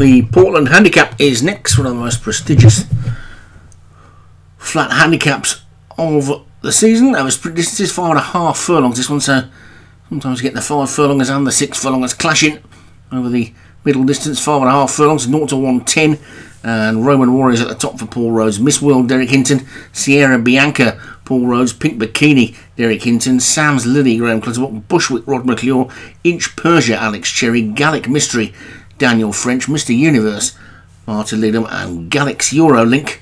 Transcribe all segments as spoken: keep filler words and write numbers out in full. The Portland Handicap is next, one of the most prestigious flat handicaps of the season. Now, this is five and a half furlongs. This one's uh, sometimes get the five furlongers and the six furlongers clashing over the middle distance. Five and a half furlongs, zero to one ten. And Roman Warriors at the top for Paul Rhodes. Miss World, Derek Hinton. Sierra Bianca, Paul Rhodes. Pink Bikini, Derek Hinton. Sam's Lily, Graham Clutterbuck. Bushwick, Rod McClure. Inch Persia, Alex Cherry. Gallic Mystery, Daniel French. Mister Universe, Marta Lidham. And Gallic's Eurolink,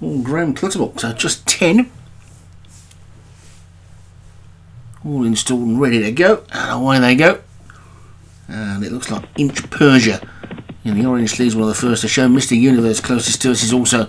all Graham Clutterbuck. So just ten. All installed and ready to go. And away they go. And it looks like Inch Persia in the orange sleeves, one of the first to show. Mister Universe, closest to us, is also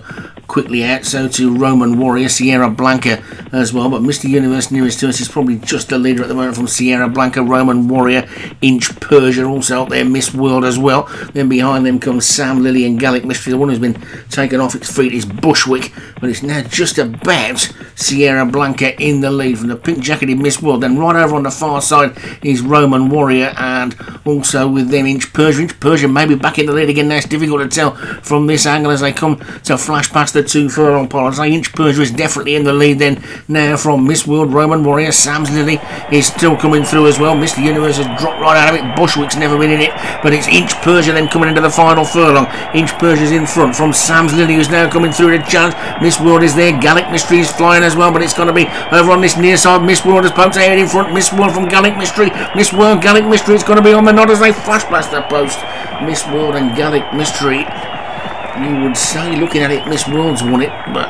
quickly out. So to Roman Warrior, Sierra Blanca as well. But Mister Universe nearest to us is probably just the leader at the moment from Sierra Blanca. Roman Warrior, Inch Persia also up there. Miss World as well. Then behind them comes Sam Lily and Gallic Mystery. The one who's been taken off its feet is Bushwick. But it's now just about Sierra Blanca in the lead from the pink-jacketed Miss World. Then right over on the far side is Roman Warrior, and also with them Inch Persia. Inch Persia may be back in the lead again. Now it's difficult to tell from this angle as they come to flash past the two furlong pole. I'd say Inch Persia is definitely in the lead then now from Miss World. Roman Warrior, Sam's Lily is still coming through as well. Mister Universe has dropped right out of it. Bushwick's never been in it, but it's Inch Persia then coming into the final furlong. Inch Persia's in front from Sam's Lily, who's now coming through to challenge. Miss World is there. Gallic Mystery is flying as well, but it's going to be over on this near side. Miss World has poked ahead in front. Miss World from Gallic Mystery. Miss World, Gallic Mystery, it's going to be on the nod as they flash past the post. Miss World and Gallic Mystery, you would say, looking at it, Miss World's won it, but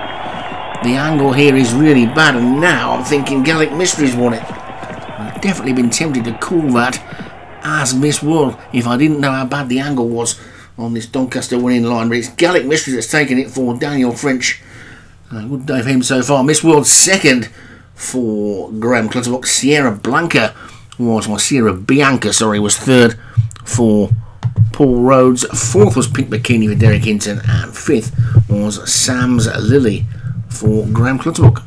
the angle here is really bad, and now I'm thinking Gallic Mystery's won it. I've definitely been tempted to call that as Miss World if I didn't know how bad the angle was on this Doncaster winning line, but it's Gallic Mystery that's taken it for Daniel French. Uh, good day for him so far. Miss World second for Graham Clutterbuck. Sierra Blanca was, well, Sierra Bianca, sorry, was third for Paul Rhodes. Fourth was Pink Bikini for Derek Hinton, and fifth was Sam's Lily for Graham Clutterbuck.